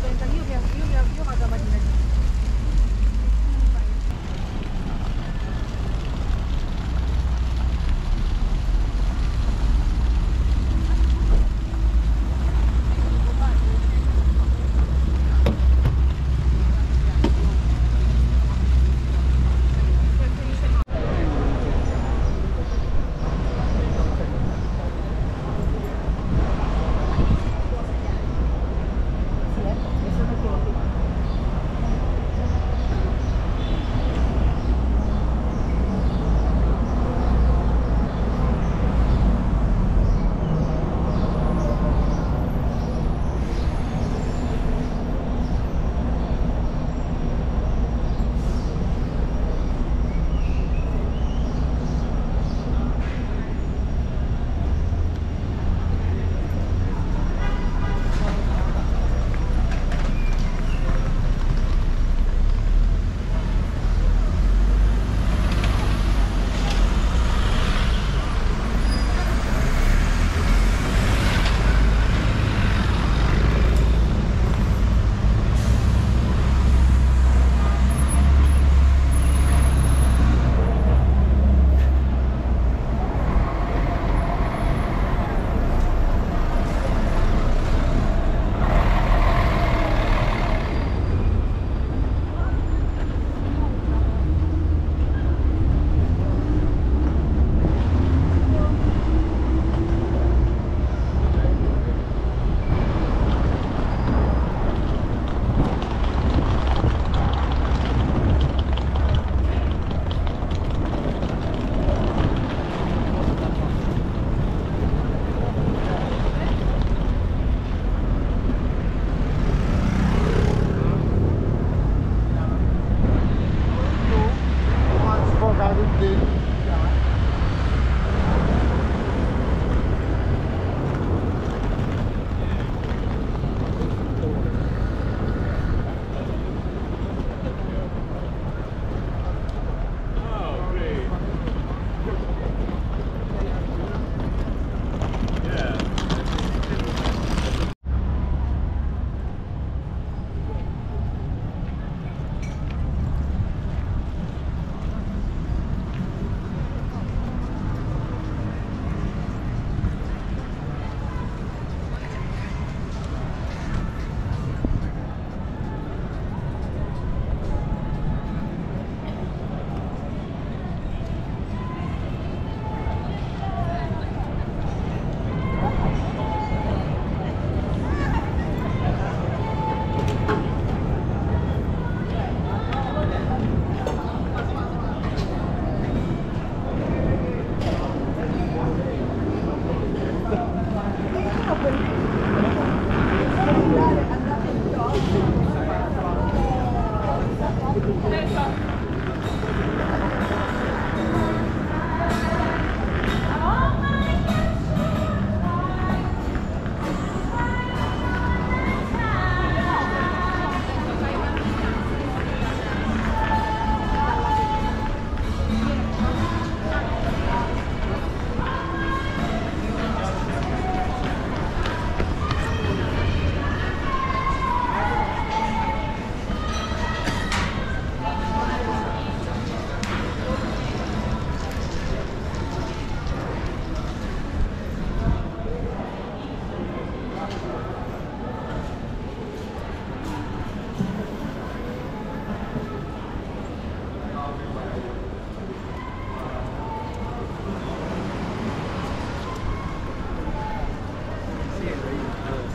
Io vado a Marina.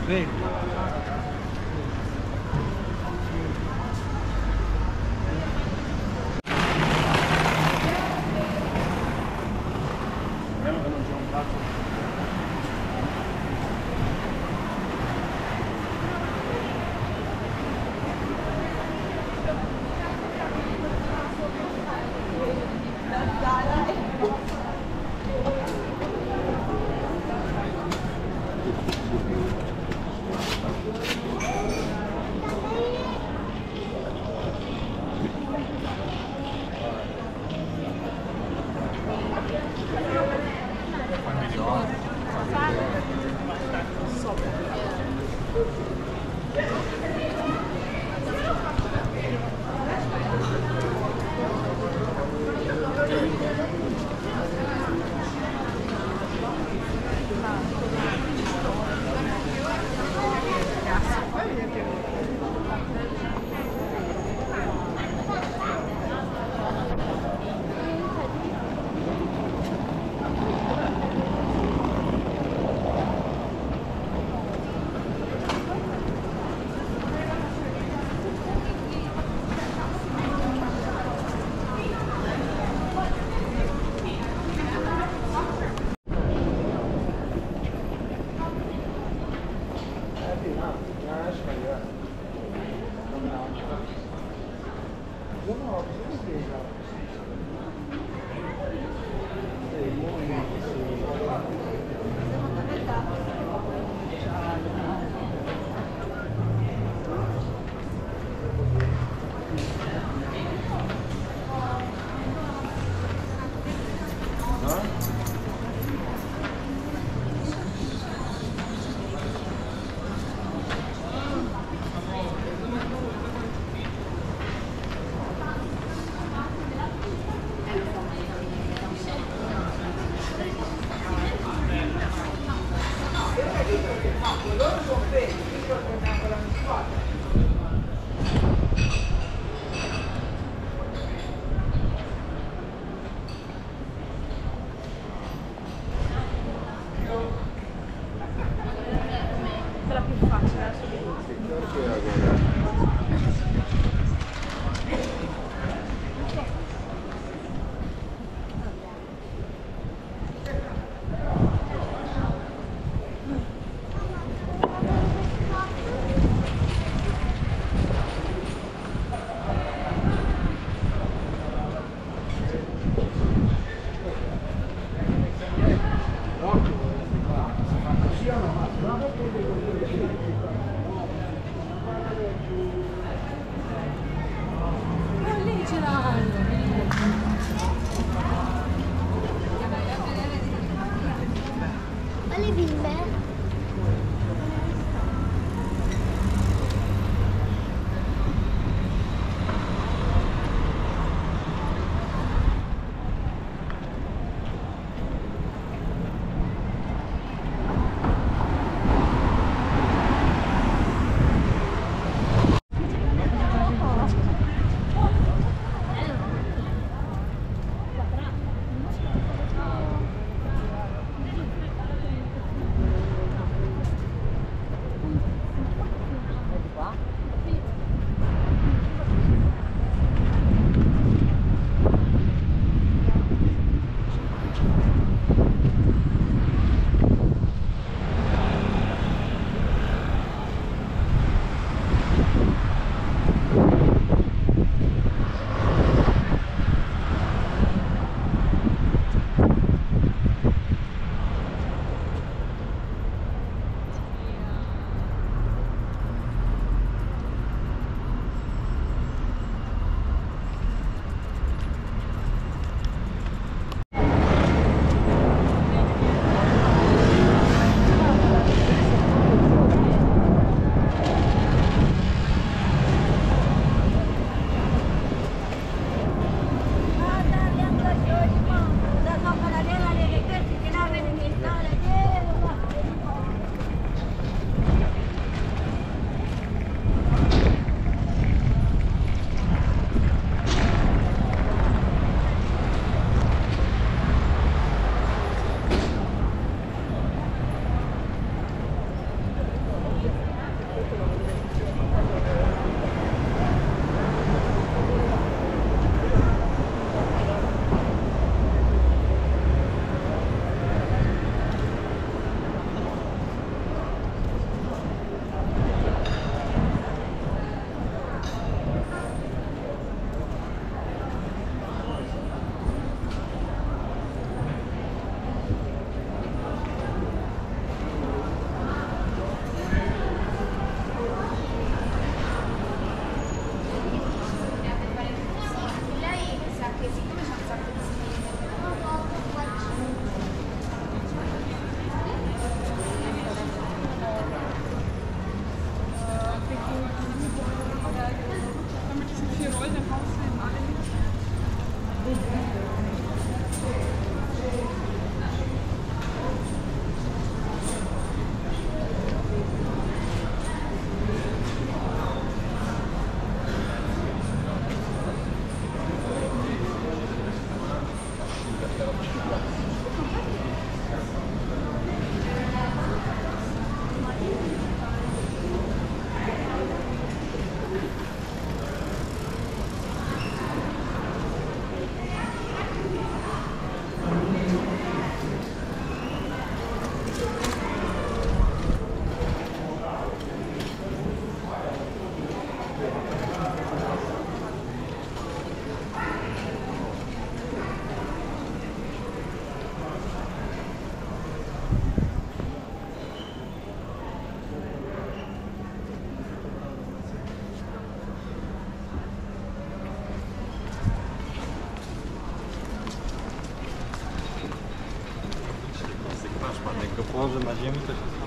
Thank you. położę na ziemi, to się stało.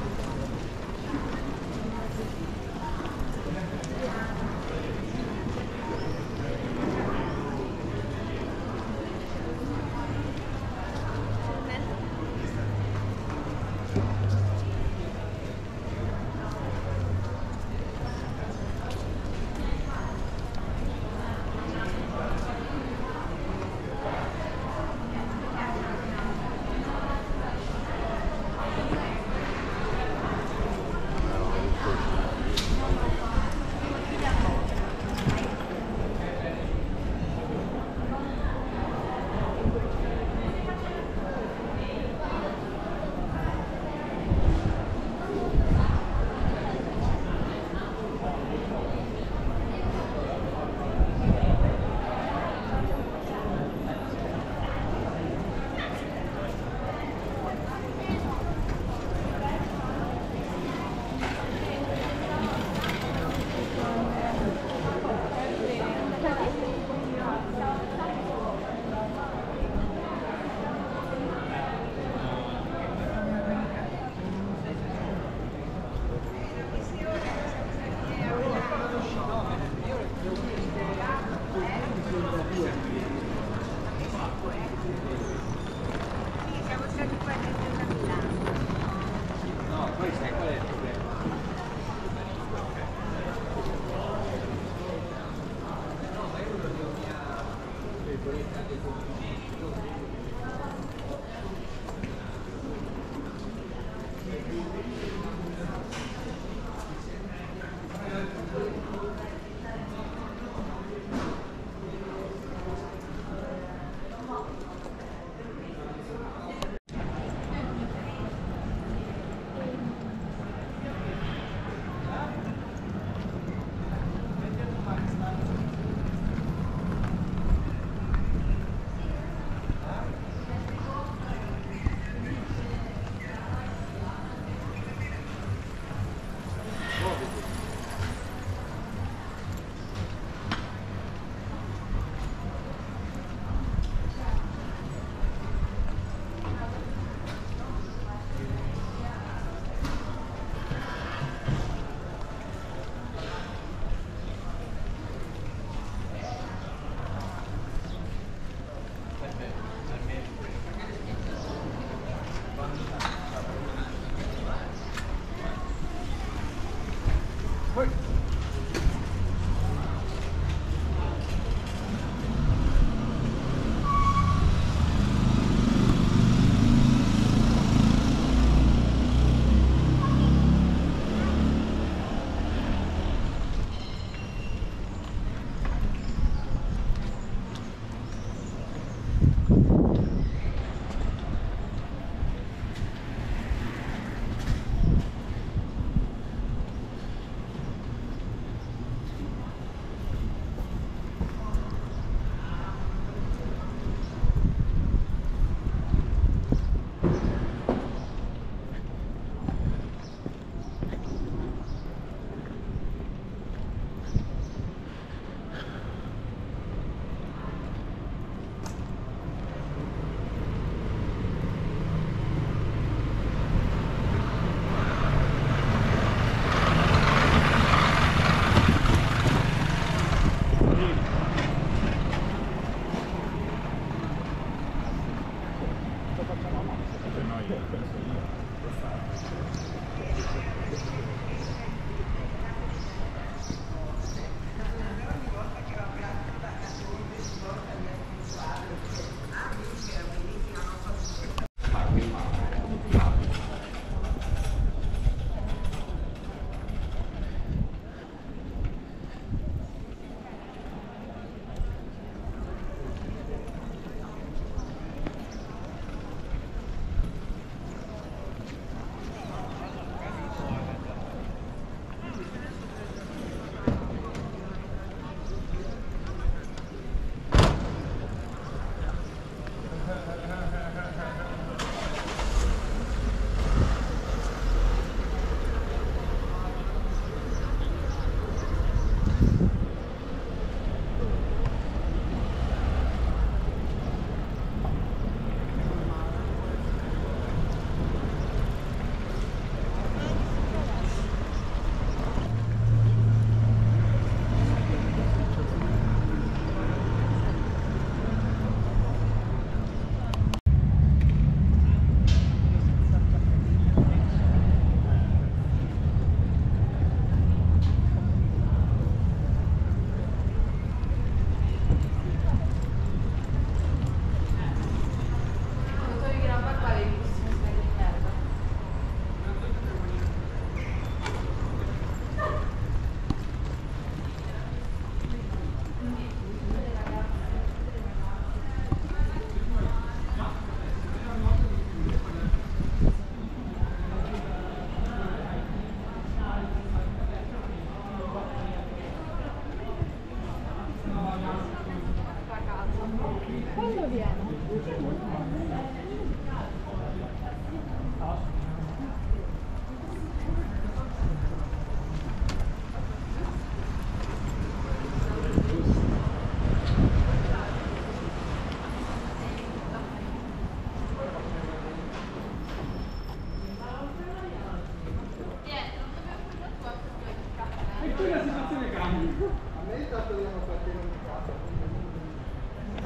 anni. A me il tanto devono fare in ogni caso.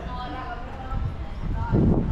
No, raga, però no.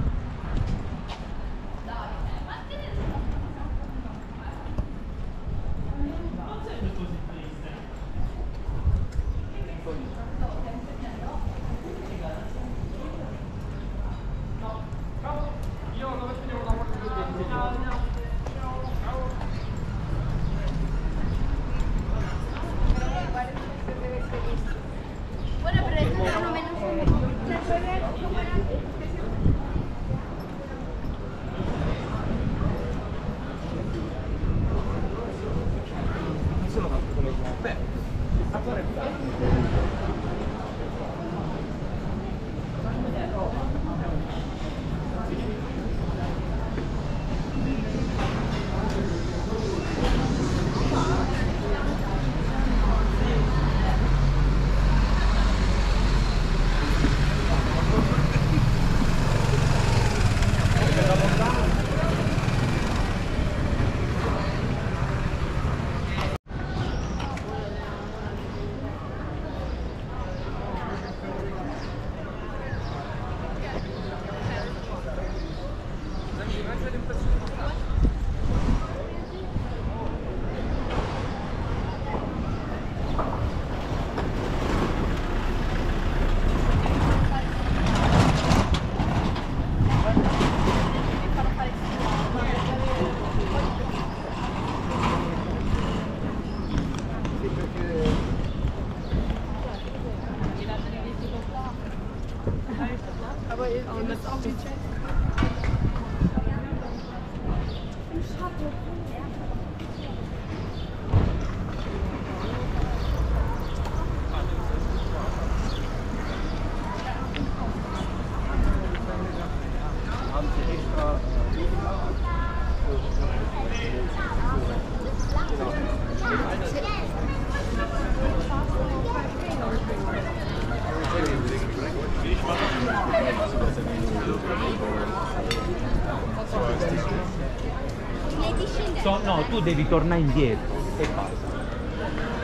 No, tu devi tornare indietro e basta.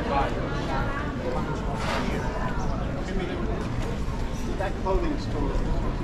Vai. That clothing store. Yeah.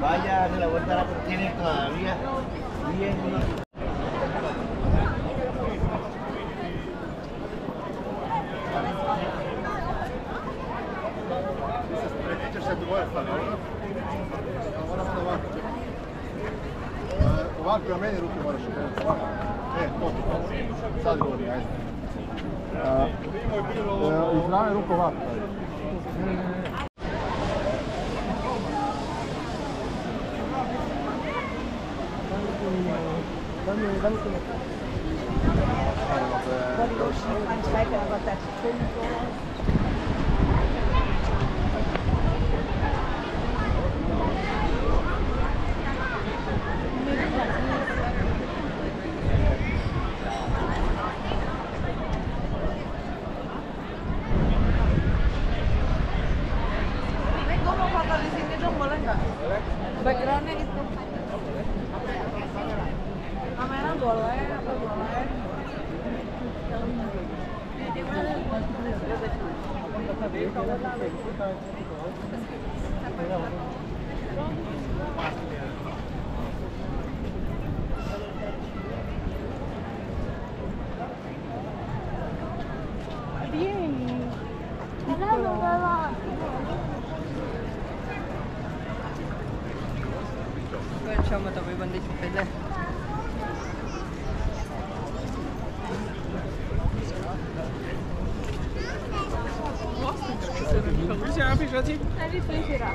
Vaya, se la vuelta a la tiene todavía bien. Ovako ja meni ruke moraš uprati, ovako. Sad gori, ajde. Izrane ruke ovako. Backgroundnya gitu. Kamera boleh, apa boleh? Dia mana? Sama tapi bandit sepeda. Hãy subscribe cho kênh Ghiền Mì Gõ.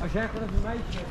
Als jij gewoon even mij zegt.